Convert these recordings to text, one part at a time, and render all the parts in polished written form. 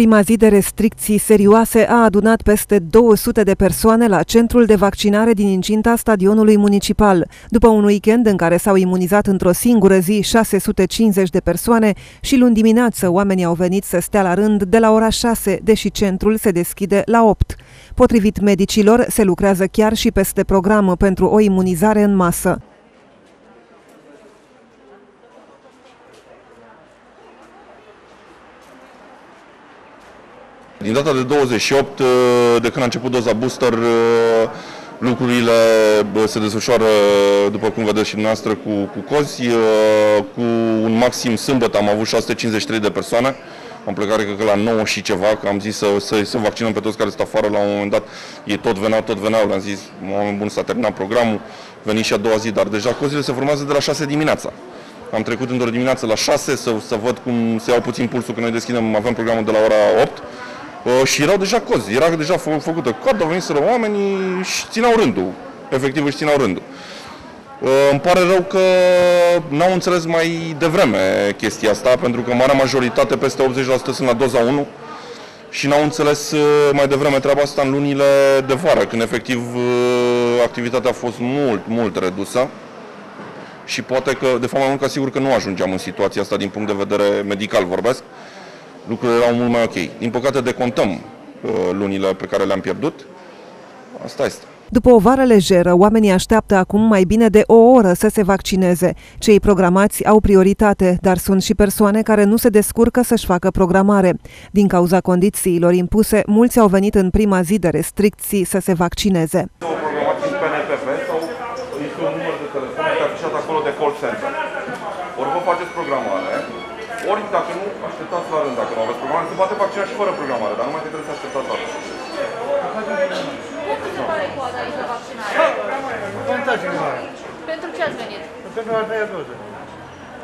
prima zi de restricții serioase a adunat peste 200 de persoane la centrul de vaccinare din incinta stadionului municipal. După un weekend în care s-au imunizat într-o singură zi 650 de persoane și luni dimineață oamenii au venit să stea la rând de la ora 6, deși centrul se deschide la 8. Potrivit medicilor, se lucrează chiar și peste program pentru o imunizare în masă. Din data de 28, de când a început doza booster, lucrurile se desfășoară, după cum vedeți și dumneavoastră, cu cozi. Cu un maxim sâmbătă am avut 653 de persoane. Am plecat, cred că la 9 și ceva, că am zis să vaccinăm pe toți care sunt afară. La un moment dat ei tot veneau, le-am zis, oameni buni, s-a terminat programul, veni și a doua zi, dar deja cozile se formează de la 6 dimineața. Am trecut într-o dimineață la 6 să văd cum se iau puțin pulsul, că noi deschidem, aveam programul de la ora 8. Și erau deja cozi, era deja făcută coadă, veniseră oamenii și țineau rândul, efectiv își țineau rândul. Îmi pare rău că n-au înțeles mai devreme chestia asta, pentru că marea majoritate, peste 80%, sunt la doza 1 și n-au înțeles mai devreme treaba asta în lunile de vară, când efectiv activitatea a fost mult redusă. Și poate că, de fapt, mai mult ca sigur că nu ajungeam în situația asta din punct de vedere medical, vorbesc. Lucrurile erau mult mai ok. Din păcate decontăm lunile pe care le-am pierdut. Asta este. După o vară lejeră, oamenii așteaptă acum mai bine de o oră să se vaccineze. Cei programați au prioritate, dar sunt și persoane care nu se descurcă să-și facă programare. Din cauza condițiilor impuse, mulți au venit în prima zi de restricții să se vaccineze. Au programat prin PNPB sau este un număr de telefon afișat acolo de call center. Ori vă faceți programare, ori dacă nu, așteptați la rând, dacă nu aveți programare. Se poate vaccina și fără programare, dar numai că trebuie să așteptați la rând. Cum vi se pare coada aici la vaccinare? Pentru ce ați venit? Pentru a treia doză.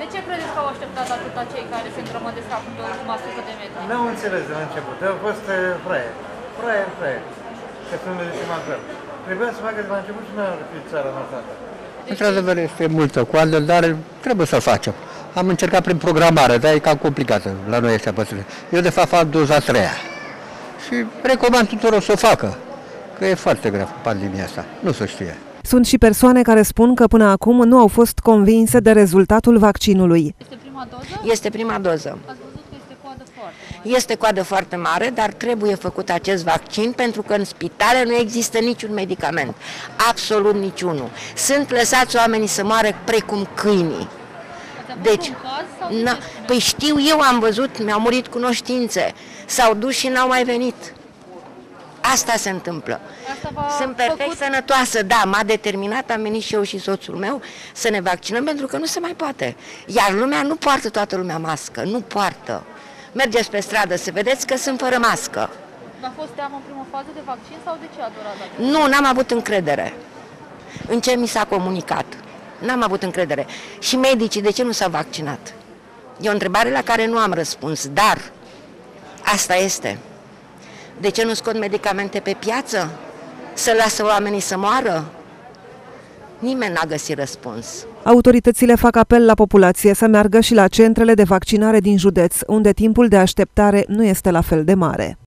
De ce credeți că au așteptat atâta cei care se îngrămădesc acum pe ultima 100 de metri? N-au înțeles de la început. Au fost fraier. Că sunt mai greu. Trebuia să facă de la început și nu ar fi țara noastră. Într-adevăr este multă coadă, dar trebuie să facem. Am încercat prin programare, dar e cam complicată la noi astea păsările. Eu de fapt fac doza 3-a și recomand tuturor să o facă, că e foarte grav pandemia asta, nu se știe. Sunt și persoane care spun că până acum nu au fost convinse de rezultatul vaccinului. Este prima doză? Este prima doză. Ați văzut că este coadă foarte mare. Este coadă foarte mare, dar trebuie făcut acest vaccin pentru că în spitale nu există niciun medicament, absolut niciunul. Sunt lăsați oamenii să moară precum câinii. Deci, păi știu, eu am văzut, mi-au murit cunoștințe, s-au dus și n-au mai venit. Asta se întâmplă. Sunt perfect sănătoasă, da, m-a determinat, am venit și eu și soțul meu să ne vaccinăm pentru că nu se mai poate. Iar lumea nu poartă, toată lumea mască, nu poartă. Mergeți pe stradă să vedeți că sunt fără mască. V-a fost teamă în prima fază de vaccin sau de ce a durat? Nu, n-am avut încredere în ce mi s-a comunicat. N-am avut încredere. Și medicii, de ce nu s-au vaccinat? E o întrebare la care nu am răspuns, dar asta este. De ce nu scot medicamente pe piață? Să lasă oamenii să moară? Nimeni n-a găsit răspuns. Autoritățile fac apel la populație să meargă și la centrele de vaccinare din județ, unde timpul de așteptare nu este la fel de mare.